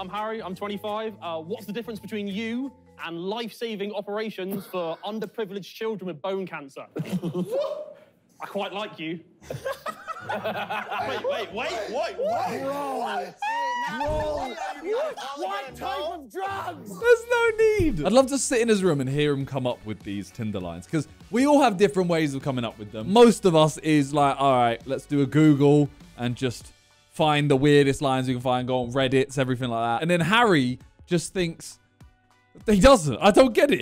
I'm Harry, I'm 25. What's the difference between you and life-saving operations for underprivileged children with bone cancer? I quite like you. Wait, what? What type of drugs? There's no need. I'd love to sit in his room and hear him come up with these Tinder lines, because we all have different ways of coming up with them. Most of us is like, all right, let's do a Google and just find the weirdest lines you can find, go on Reddit, everything like that. And then Harry just thinks, he doesn't. I don't get it.